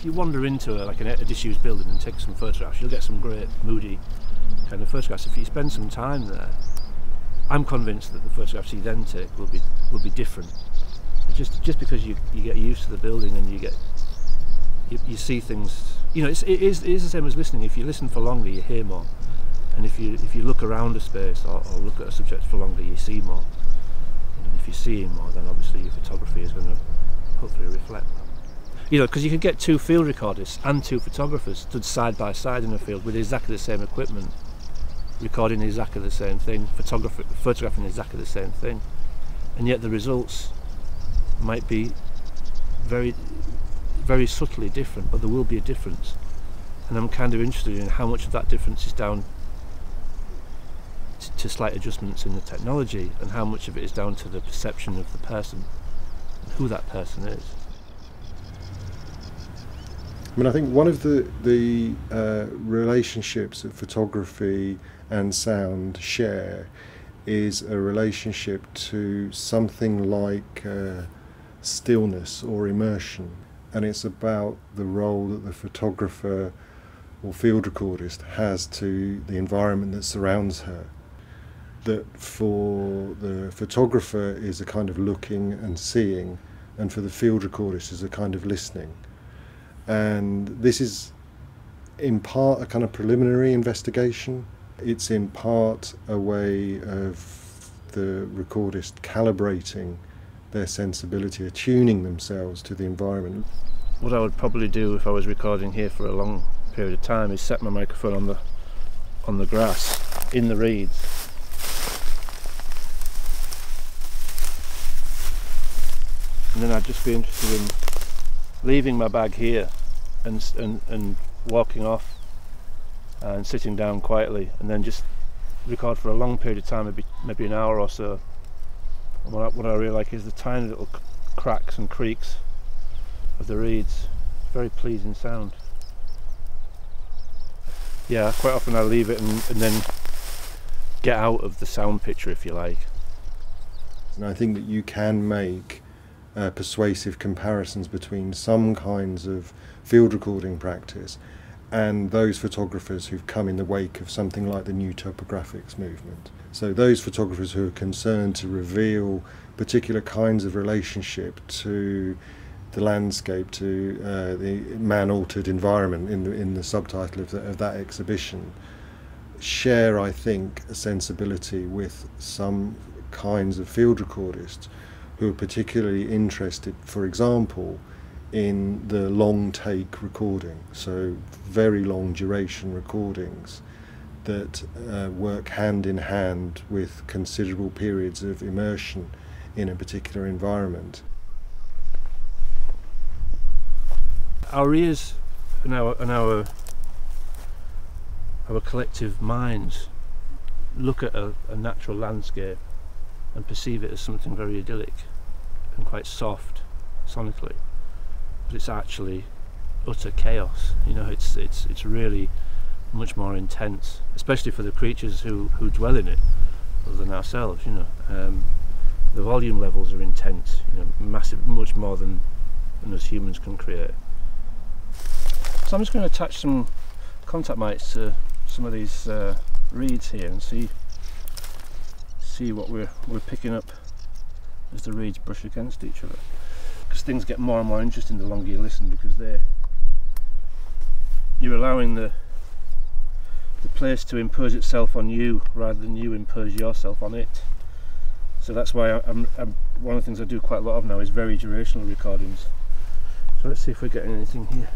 if you wander into a disused building and take some photographs, you'll get some great moody kind of photographs. If you spend some time there, I'm convinced that the photographs you then take will be different. Just because you get used to the building and you see things. You know, it is the same as listening. If you listen for longer, you hear more, and if you look around a space or look at a subject for longer, you see more. And if you're seeing more, then obviously your photography is going to hopefully reflect that. You know, because you could get two field recordists and two photographers stood side by side in a field with exactly the same equipment, recording exactly the same thing, photographing exactly the same thing, and yet the results might be very, very subtly different, but there will be a difference. And I'm kind of interested in how much of that difference is down to slight adjustments in the technology, and how much of it is down to the perception of the person, and who that person is. I mean, I think one of the relationships that photography and sound share is a relationship to something like stillness or immersion, and it's about the role that the photographer or field recordist has to the environment that surrounds her. That for the photographer is a kind of looking and seeing, and for the field recordist is a kind of listening. And this is in part a kind of preliminary investigation. It's in part a way of the recordist calibrating their sensibility, attuning themselves to the environment. What I would probably do if I was recording here for a long period of time is set my microphone on the grass, in the reeds. And then I'd just be interested in leaving my bag here and walking off and sitting down quietly, and then just record for a long period of time, maybe an hour or so. And what I really like is the tiny little cracks and creaks of the reeds. Very pleasing sound. Yeah, quite often I leave it and then get out of the sound picture, if you like. And I think that you can make persuasive comparisons between some kinds of field recording practice and those photographers who've come in the wake of something like the new topographics movement. So those photographers who are concerned to reveal particular kinds of relationship to the landscape, to the man-altered environment in the subtitle of that exhibition, share, I think, a sensibility with some kinds of field recordists who are particularly interested, for example, in the long take recording, so very long duration recordings that work hand in hand with considerable periods of immersion in a particular environment. Our ears and our collective minds look at a natural landscape and perceive it as something very idyllic and quite soft sonically, but it's actually utter chaos. You know, it's really much more intense, especially for the creatures who dwell in it, other than ourselves. You know, the volume levels are intense. You know, massive, much more than us humans can create. So I'm just going to attach some contact mics to some of these reeds here and see what we're picking up as the reeds brush against each other. Because things get more and more interesting the longer you listen, because you're allowing the place to impose itself on you rather than you impose yourself on it. So that's why one of the things I do quite a lot of now is very durational recordings. So let's see if we're getting anything here.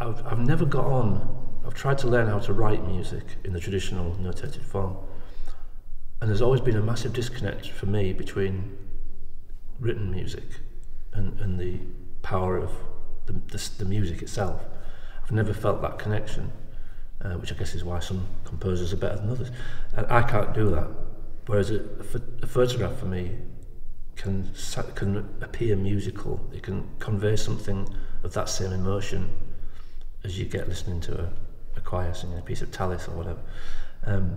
I've never got on. I've tried to learn how to write music in the traditional notated form, and there's always been a massive disconnect for me between written music and the power of the music itself. I've never felt that connection, which I guess is why some composers are better than others. And I can't do that. Whereas a photograph for me can appear musical. It can convey something of that same emotion as you get listening to a choir singing a piece of Tallis or whatever.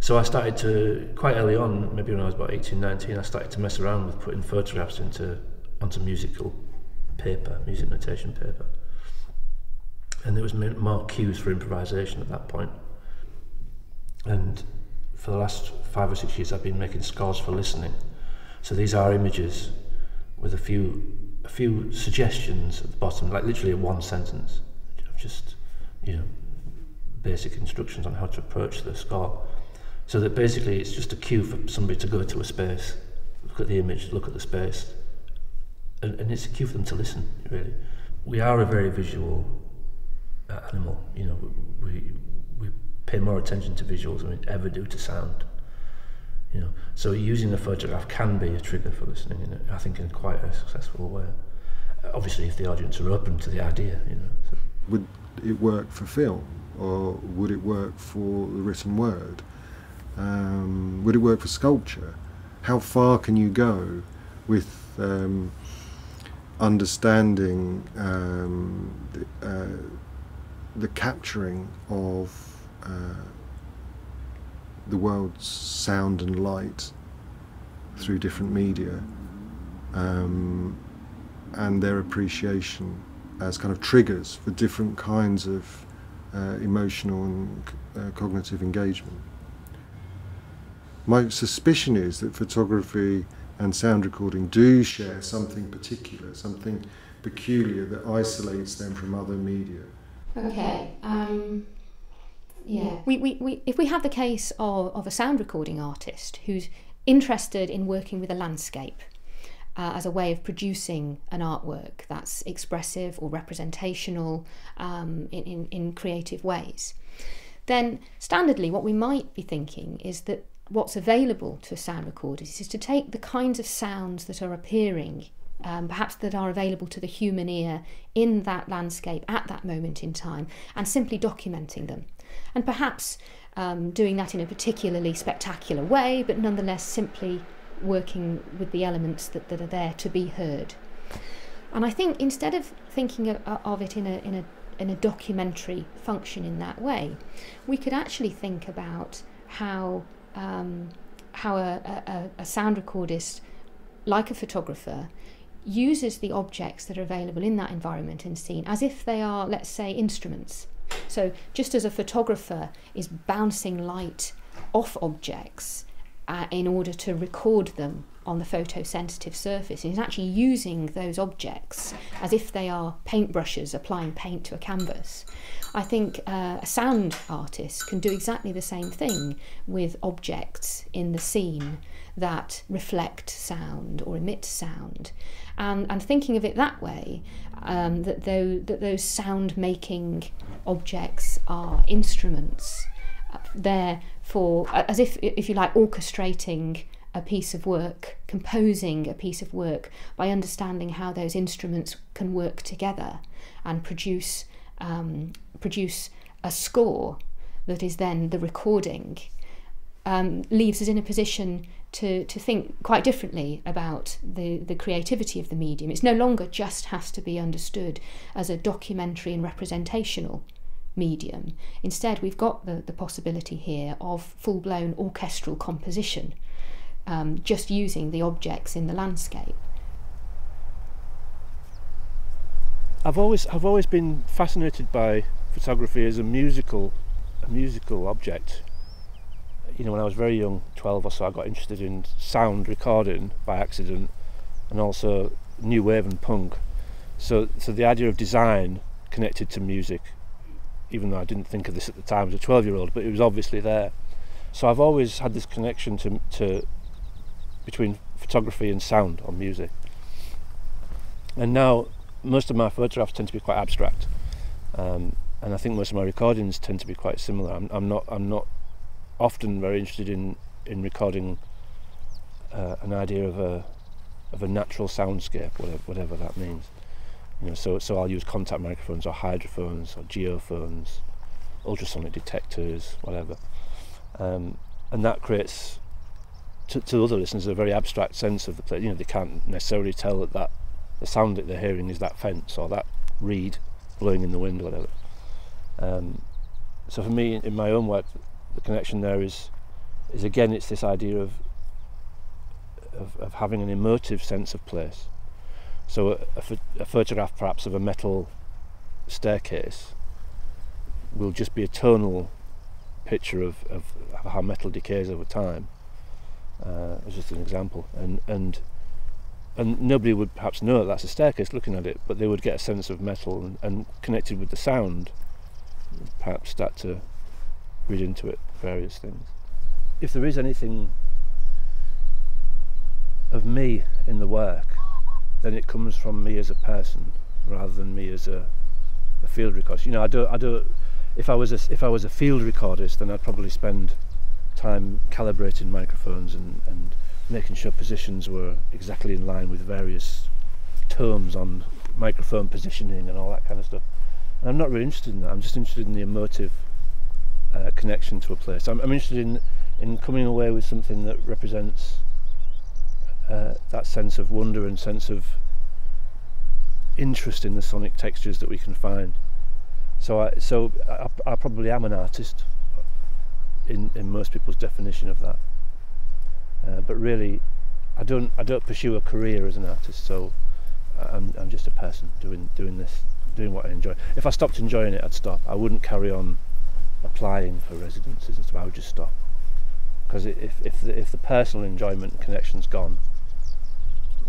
So I started to, quite early on, maybe when I was about 18, 19, I started to mess around with putting photographs onto musical paper, music notation paper. And there was more cues for improvisation at that point. And for the last 5 or 6 years, I've been making scores for listening. So these are images with a few suggestions at the bottom, like literally a one sentence, of just, you know, basic instructions on how to approach the score. So that basically it's just a cue for somebody to go to a space, look at the image, look at the space, and it's a cue for them to listen, really. We are a very visual animal, you know, we pay more attention to visuals than we ever do to sound, you know. So using a photograph can be a trigger for listening, you know, I think in quite a successful way. Obviously, if the audience are open to the idea, you know. So. Would it work for film, or would it work for the written word? Would it work for sculpture? How far can you go with understanding the capturing of the world's sound and light through different media, and their appreciation as kind of triggers for different kinds of emotional and cognitive engagement? My suspicion is that photography and sound recording do share something particular, something peculiar that isolates them from other media. Okay, yeah. If we have the case of a sound recording artist who's interested in working with a landscape as a way of producing an artwork that's expressive or representational in creative ways, then standardly what we might be thinking is that what's available to a sound recordist is to take the kinds of sounds that are appearing, perhaps that are available to the human ear in that landscape at that moment in time, and simply documenting them. And perhaps doing that in a particularly spectacular way, but nonetheless simply working with the elements that are there to be heard. And I think instead of thinking of it in a documentary function in that way, we could actually think about how a sound recordist, like a photographer, uses the objects that are available in that environment and scene as if they are, let's say, instruments. So just as a photographer is bouncing light off objects in order to record them on the photosensitive surface, and he's actually using those objects as if they are paintbrushes applying paint to a canvas. I think a sound artist can do exactly the same thing with objects in the scene that reflect sound or emit sound, and thinking of it that way, that those sound-making objects are instruments there for, as if you like, orchestrating a piece of work, composing a piece of work by understanding how those instruments can work together and produce a score that is then the recording, leaves us in a position to think quite differently about the creativity of the medium. It's no longer just has to be understood as a documentary and representational medium. Instead, we've got the possibility here of full-blown orchestral composition, just using the objects in the landscape. I've always been fascinated by photography as a musical object. You know, when I was very young, 12 or so, I got interested in sound recording by accident, and also new wave and punk. So the idea of design connected to music, even though I didn't think of this at the time as a 12-year-old, but it was obviously there. So I've always had this connection to between photography and sound or music. And now most of my photographs tend to be quite abstract, And I think most of my recordings tend to be quite similar. I'm not often very interested in recording an idea of a natural soundscape, whatever that means. You know, so I'll use contact microphones or hydrophones or geophones, ultrasonic detectors, whatever. And that creates, to other listeners, a very abstract sense of the place. You know, they can't necessarily tell that the sound that they're hearing is that fence or that reed blowing in the wind or whatever. So for me, in my own work, the connection there is again, it's this idea of having an emotive sense of place. So a photograph perhaps of a metal staircase will just be a tonal picture of how metal decays over time. It's just an example, and nobody would perhaps know that that's a staircase looking at it, but they would get a sense of metal and connected with the sound, perhaps start to read into it various things. If there is anything of me in the work, then it comes from me as a person rather than me as a field recordist. You know, I don't. If I was a field recordist, then I'd probably spend time calibrating microphones and making sure positions were exactly in line with various terms on microphone positioning and all that kind of stuff. And I'm not really interested in that. I'm just interested in the emotive connection to a place. I'm interested in coming away with something that represents that sense of wonder and sense of interest in the sonic textures that we can find. So I probably am an artist in most people's definition of that. But really, I don't pursue a career as an artist. So I'm just a person doing what I enjoy. If I stopped enjoying it, I'd stop. I wouldn't carry on applying for residencies and stuff. I would just stop, because if the personal enjoyment and connection's gone,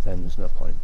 then there's no point.